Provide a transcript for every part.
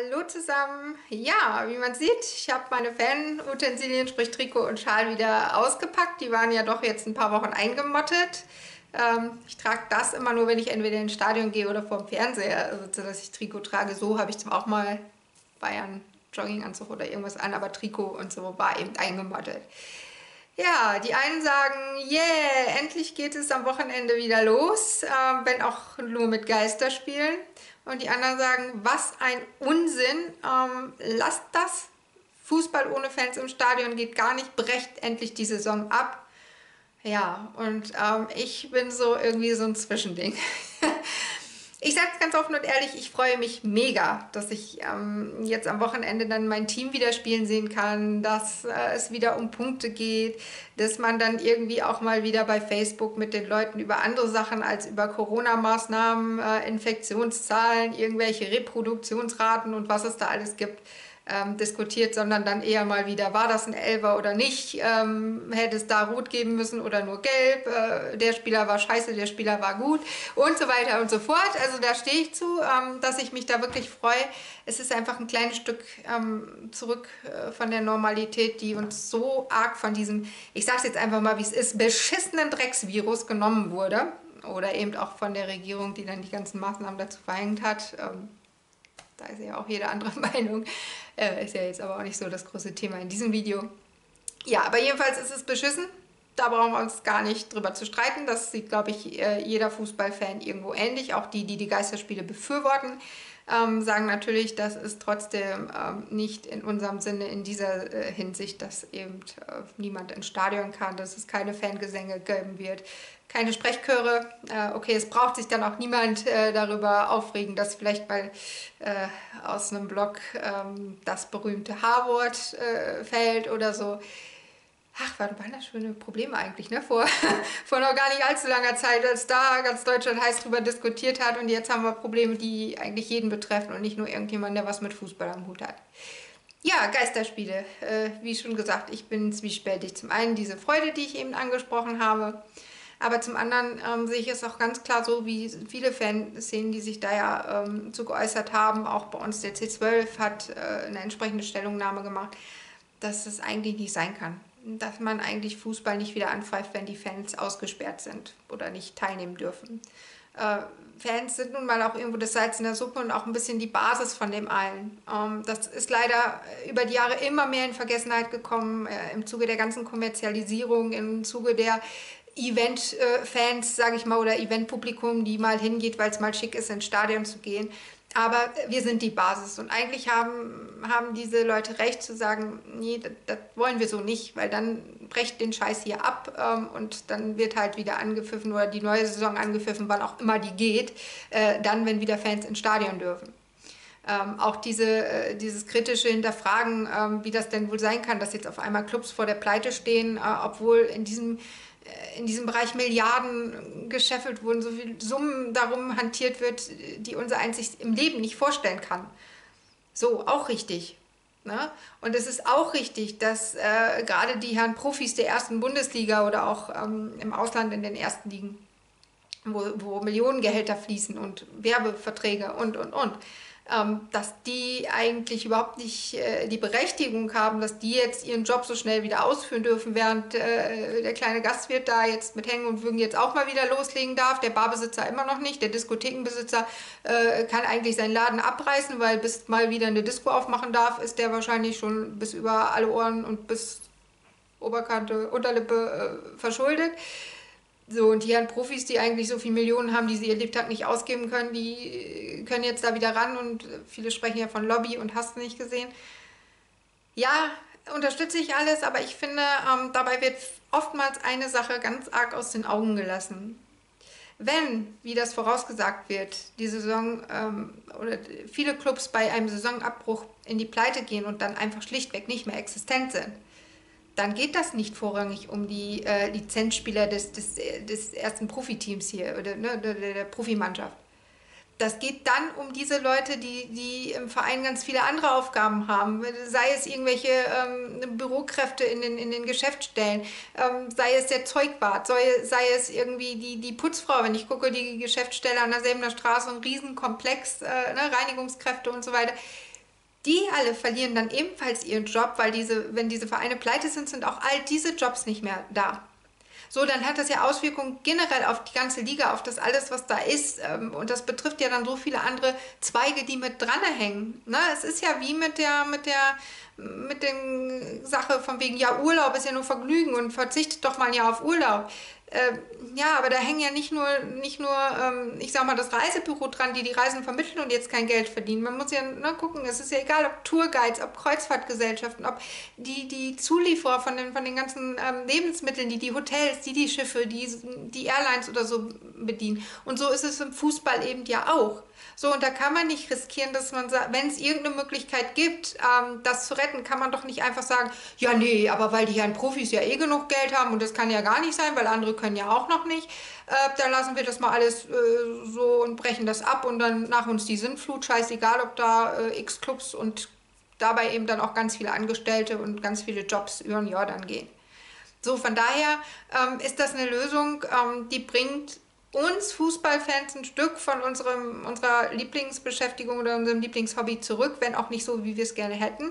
Hallo zusammen! Ja, wie man sieht, ich habe meine Fan-Utensilien, sprich Trikot und Schal, wieder ausgepackt. Die waren ja doch jetzt ein paar Wochen eingemottet. Ich trage das immer nur, wenn ich entweder ins Stadion gehe oder vorm Fernseher, also dass ich Trikot trage. So habe ich zwar auch mal Bayern Jogginganzug oder irgendwas an, aber Trikot und so war eben eingemottet. Ja, die einen sagen, yeah, endlich geht es am Wochenende wieder los, wenn auch nur mit Geisterspielen. Und die anderen sagen, was ein Unsinn, lasst das, Fußball ohne Fans im Stadion geht gar nicht, brecht endlich die Saison ab. Ja, und ich bin so irgendwie so ein Zwischending. Ich sage es ganz offen und ehrlich, ich freue mich mega, dass ich jetzt am Wochenende dann mein Team wieder spielen sehen kann, dass es wieder um Punkte geht, dass man dann irgendwie auch mal wieder bei Facebook mit den Leuten über andere Sachen als über Corona-Maßnahmen, Infektionszahlen, irgendwelche Reproduktionsraten und was es da alles gibt, diskutiert, sondern dann eher mal wieder, war das ein Elfer oder nicht, hätte es da rot geben müssen oder nur gelb, der Spieler war scheiße, der Spieler war gut und so weiter und so fort. Also da stehe ich zu, dass ich mich da wirklich freue. Es ist einfach ein kleines Stück zurück von der Normalität, die uns so arg von diesem, ich sage es jetzt einfach mal, wie es ist, beschissenen Drecksvirus genommen wurde oder eben auch von der Regierung, die dann die ganzen Maßnahmen dazu verhängt hat. Da ist ja auch jede andere Meinung. Ist ja jetzt aber auch nicht so das große Thema in diesem Video. Ja, aber jedenfalls ist es beschissen. Da brauchen wir uns gar nicht drüber zu streiten. Das sieht, glaube ich, jeder Fußballfan irgendwo ähnlich. Auch die, die die Geisterspiele befürworten, sagen natürlich, das ist trotzdem nicht in unserem Sinne in dieser Hinsicht, dass eben niemand ins Stadion kann, dass es keine Fangesänge geben wird, keine Sprechchöre. Okay, es braucht sich dann auch niemand darüber aufregen, dass vielleicht mal aus einem Blog das berühmte H-Wort fällt oder so. Ach, waren das schöne Probleme eigentlich, ne? Vor noch gar nicht allzu langer Zeit, als da ganz Deutschland heiß drüber diskutiert hat. Und jetzt haben wir Probleme, die eigentlich jeden betreffen und nicht nur irgendjemand, der was mit Fußball am Hut hat. Ja, Geisterspiele. Wie schon gesagt, ich bin zwiespältig. Zum einen diese Freude, die ich eben angesprochen habe. Aber zum anderen sehe ich es auch ganz klar so, wie viele Fanszenen, die sich da ja zu geäußert haben. Auch bei uns der C12 hat eine entsprechende Stellungnahme gemacht, dass es eigentlich nicht sein kann, dass man eigentlich Fußball nicht wieder anpfeift, wenn die Fans ausgesperrt sind oder nicht teilnehmen dürfen. Fans sind nun mal auch irgendwo das Salz in der Suppe und auch ein bisschen die Basis von dem allen. Das ist leider über die Jahre immer mehr in Vergessenheit gekommen, im Zuge der ganzen Kommerzialisierung, im Zuge der Event-Fans, sage ich mal, oder Event-Publikum, die mal hingeht, weil es mal schick ist, ins Stadion zu gehen. Aber wir sind die Basis und eigentlich haben diese Leute recht zu sagen, nee, das wollen wir so nicht, weil dann brecht den Scheiß hier ab und dann wird halt wieder angepfiffen oder die neue Saison angepfiffen, wann auch immer die geht, dann, wenn wieder Fans ins Stadion dürfen. Auch dieses kritische Hinterfragen, wie das denn wohl sein kann, dass jetzt auf einmal Clubs vor der Pleite stehen, obwohl in diesem Bereich Milliarden gescheffelt wurden, so viel Summen darum hantiert wird, die unser Eins sich im Leben nicht vorstellen kann. So, auch richtig. Ne? Und es ist auch richtig, dass gerade die Herren Profis der ersten Bundesliga oder auch im Ausland in den ersten Ligen, wo Millionengehälter fließen und Werbeverträge und, dass die eigentlich überhaupt nicht die Berechtigung haben, dass die jetzt ihren Job so schnell wieder ausführen dürfen, während der kleine Gastwirt da jetzt mit Hängen und Würgen jetzt auch mal wieder loslegen darf, der Barbesitzer immer noch nicht, der Diskothekenbesitzer kann eigentlich seinen Laden abreißen, weil bis mal wieder eine Disco aufmachen darf, ist der wahrscheinlich schon bis über alle Ohren und bis Oberkante, Unterlippe verschuldet. So, und die Herren Profis, die eigentlich so viele Millionen haben, die sie ihr Lebtag nicht ausgeben können, die können jetzt da wieder ran und viele sprechen ja von Lobby und hast nicht gesehen. Ja, unterstütze ich alles, aber ich finde, dabei wird oftmals eine Sache ganz arg aus den Augen gelassen. Wenn, wie das vorausgesagt wird, die Saison oder viele Clubs bei einem Saisonabbruch in die Pleite gehen und dann einfach schlichtweg nicht mehr existent sind, dann geht das nicht vorrangig um die Lizenzspieler des ersten Profiteams hier oder ne, der Profimannschaft. Das geht dann um diese Leute, die im Verein ganz viele andere Aufgaben haben, sei es irgendwelche Bürokräfte in den Geschäftsstellen, sei es der Zeugwart, sei es irgendwie die Putzfrau, wenn ich gucke, die Geschäftsstelle an der Säbener Straße, ein Riesenkomplex, ne, Reinigungskräfte und so weiter. Die alle verlieren dann ebenfalls ihren Job, weil wenn diese Vereine pleite sind, sind auch all diese Jobs nicht mehr da. So, dann hat das ja Auswirkungen generell auf die ganze Liga, auf das alles, was da ist. Und das betrifft ja dann so viele andere Zweige, die mit dran hängen. Ne? Es ist ja wie mit der Sache von wegen, ja, Urlaub ist ja nur Vergnügen und verzichtet doch mal ein Jahr auf Urlaub. Ja, aber da hängen ja nicht nur, ich sag mal, das Reisebüro dran, die Reisen vermitteln und jetzt kein Geld verdienen. Man muss ja gucken, es ist ja egal, ob Tourguides, ob Kreuzfahrtgesellschaften, ob die Zulieferer von den ganzen Lebensmitteln, die Hotels, die Schiffe, die Airlines oder so bedienen. Und so ist es im Fußball eben ja auch. So, und da kann man nicht riskieren, dass man sagt, wenn es irgendeine Möglichkeit gibt, das zu retten, kann man doch nicht einfach sagen, ja nee, aber weil die ja Profis ja eh genug Geld haben und das kann ja gar nicht sein, weil andere können ja auch noch nicht, dann lassen wir das mal alles so und brechen das ab und dann nach uns die Sinnflut, scheißegal, ob da x Clubs und dabei eben dann auch ganz viele Angestellte und ganz viele Jobs über den Jordan gehen. So, von daher ist das eine Lösung, die bringt uns Fußballfans ein Stück von unserer Lieblingsbeschäftigung oder unserem Lieblingshobby zurück, wenn auch nicht so, wie wir es gerne hätten.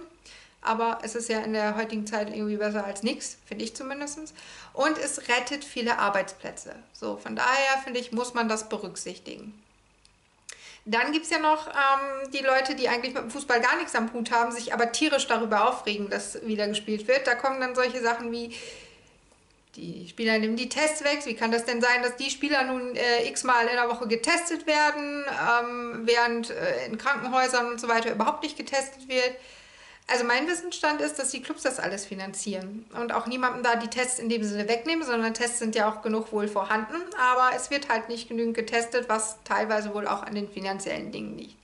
Aber es ist ja in der heutigen Zeit irgendwie besser als nichts, finde ich zumindest. Und es rettet viele Arbeitsplätze. So, von daher, finde ich, muss man das berücksichtigen. Dann gibt es ja noch die Leute, die eigentlich mit dem Fußball gar nichts am Hut haben, sich aber tierisch darüber aufregen, dass wieder gespielt wird. Da kommen dann solche Sachen wie: Die Spieler nehmen die Tests weg. Wie kann das denn sein, dass die Spieler nun x-mal in der Woche getestet werden, während in Krankenhäusern und so weiter überhaupt nicht getestet wird? Also mein Wissensstand ist, dass die Clubs das alles finanzieren und auch niemandem da die Tests in dem Sinne wegnehmen, sondern Tests sind ja auch genug wohl vorhanden, aber es wird halt nicht genügend getestet, was teilweise wohl auch an den finanziellen Dingen liegt.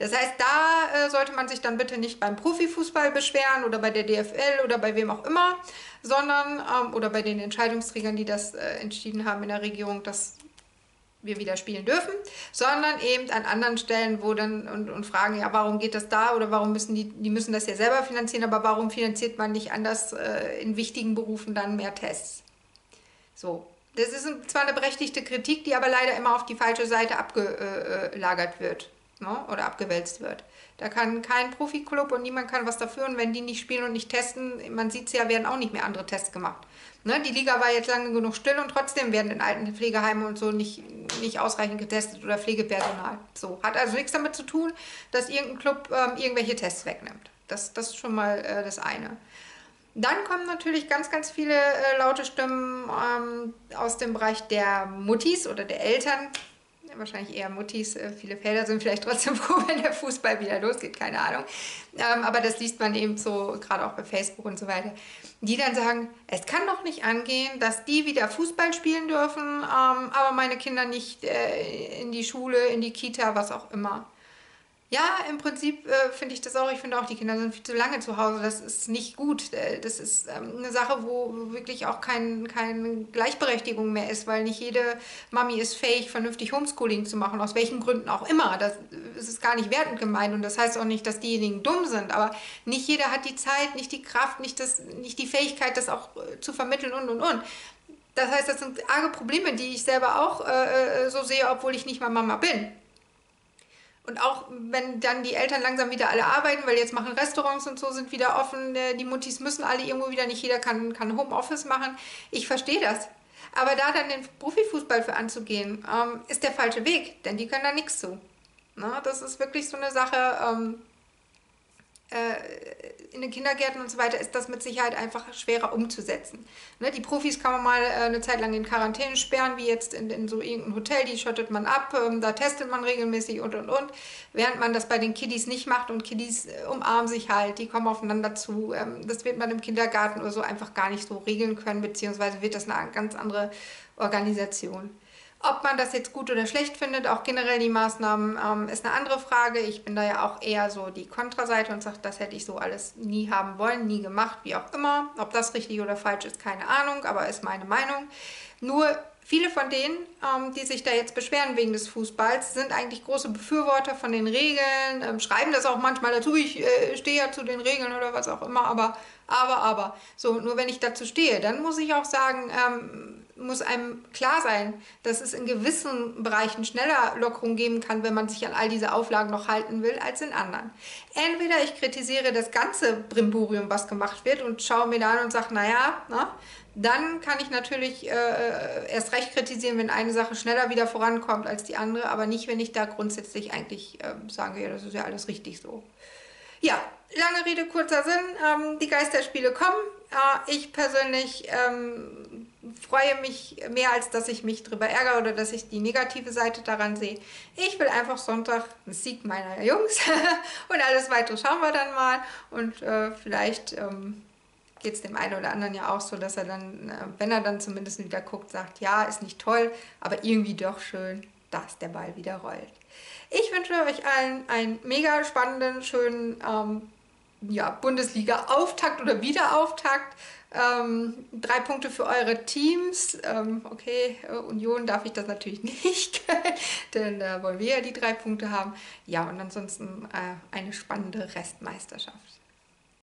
Das heißt, da sollte man sich dann bitte nicht beim Profifußball beschweren oder bei der DFL oder bei wem auch immer, sondern oder bei den Entscheidungsträgern, die das entschieden haben in der Regierung, dass wir wieder spielen dürfen, sondern eben an anderen Stellen, wo dann und fragen, ja, warum geht das da oder warum müssen die müssen das ja selber finanzieren, aber warum finanziert man nicht anders in wichtigen Berufen dann mehr Tests? So. Das ist zwar eine berechtigte Kritik, die aber leider immer auf die falsche Seite abgelagert wird. Oder abgewälzt wird. Da kann kein Profiklub und niemand kann was dafür, und wenn die nicht spielen und nicht testen, man sieht es ja, werden auch nicht mehr andere Tests gemacht. Ne? Die Liga war jetzt lange genug still und trotzdem werden in alten Pflegeheimen und so nicht ausreichend getestet oder Pflegepersonal. So, hat also nichts damit zu tun, dass irgendein Club irgendwelche Tests wegnimmt. Das ist schon mal das eine. Dann kommen natürlich ganz, ganz viele laute Stimmen aus dem Bereich der Muttis oder der Eltern. Wahrscheinlich eher Muttis, viele Väter sind vielleicht trotzdem froh, wenn der Fußball wieder losgeht, keine Ahnung. Aber das liest man eben so, gerade auch bei Facebook und so weiter. Die dann sagen, es kann doch nicht angehen, dass die wieder Fußball spielen dürfen, aber meine Kinder nicht in die Schule, in die Kita, was auch immer. Ja, im Prinzip finde ich das auch. Ich finde auch, die Kinder sind viel zu lange zu Hause. Das ist nicht gut. Das ist eine Sache, wo wirklich auch keine Gleichberechtigung mehr ist, weil nicht jede Mami ist fähig, vernünftig Homeschooling zu machen, aus welchen Gründen auch immer. Das ist gar nicht wertend gemeint und das heißt auch nicht, dass diejenigen dumm sind, aber nicht jeder hat die Zeit, nicht die Kraft, nicht die Fähigkeit, das auch zu vermitteln und. Das heißt, das sind arge Probleme, die ich selber auch so sehe, obwohl ich nicht mal Mama bin. Und auch wenn dann die Eltern langsam wieder alle arbeiten, weil jetzt machen Restaurants und so, sind wieder offen, die Muttis müssen alle irgendwo wieder, nicht jeder kann Homeoffice machen. Ich verstehe das. Aber da dann den Profifußball für anzugehen, ist der falsche Weg, denn die können da nichts zu. Na, das ist wirklich so eine Sache, in den Kindergärten und so weiter ist das mit Sicherheit einfach schwerer umzusetzen. Ne? Die Profis kann man mal eine Zeit lang in Quarantäne sperren, wie jetzt in so irgendein Hotel, die schottet man ab, da testet man regelmäßig und. Während man das bei den Kiddies nicht macht und Kiddies umarmen sich halt, die kommen aufeinander zu. Das wird man im Kindergarten oder so einfach gar nicht so regeln können, beziehungsweise wird das eine ganz andere Organisation. Ob man das jetzt gut oder schlecht findet, auch generell die Maßnahmen, ist eine andere Frage. Ich bin da ja auch eher so die Kontraseite und sage, das hätte ich so alles nie haben wollen, nie gemacht, wie auch immer. Ob das richtig oder falsch ist, keine Ahnung, aber ist meine Meinung. Nur viele von denen, die sich da jetzt beschweren wegen des Fußballs, sind eigentlich große Befürworter von den Regeln, schreiben das auch manchmal dazu, ich stehe ja zu den Regeln oder was auch immer, aber. So, nur wenn ich dazu stehe, dann muss ich auch sagen, muss einem klar sein, dass es in gewissen Bereichen schneller Lockerungen geben kann, wenn man sich an all diese Auflagen noch halten will, als in anderen. Entweder ich kritisiere das ganze Brimborium, was gemacht wird, und schaue mir da an und sage, naja, na, dann kann ich natürlich erst recht kritisieren, wenn eine Sache schneller wieder vorankommt als die andere, aber nicht, wenn ich da grundsätzlich eigentlich sage, ja, das ist ja alles richtig so. Ja, lange Rede, kurzer Sinn, die Geisterspiele kommen. Ich persönlich freue mich mehr, als dass ich mich drüber ärgere oder dass ich die negative Seite daran sehe. Ich will einfach Sonntag einen Sieg meiner Jungs und alles Weitere schauen wir dann mal. Und vielleicht geht es dem einen oder anderen ja auch so, dass er dann, wenn er dann zumindest wieder guckt, sagt, ja, ist nicht toll, aber irgendwie doch schön, dass der Ball wieder rollt. Ich wünsche euch allen einen mega spannenden, schönen ja, Bundesliga-Auftakt oder Wiederauftakt. 3 Punkte für eure Teams. Okay, Union darf ich das natürlich nicht, denn da wollen wir ja die 3 Punkte haben. Ja, und ansonsten eine spannende Restmeisterschaft.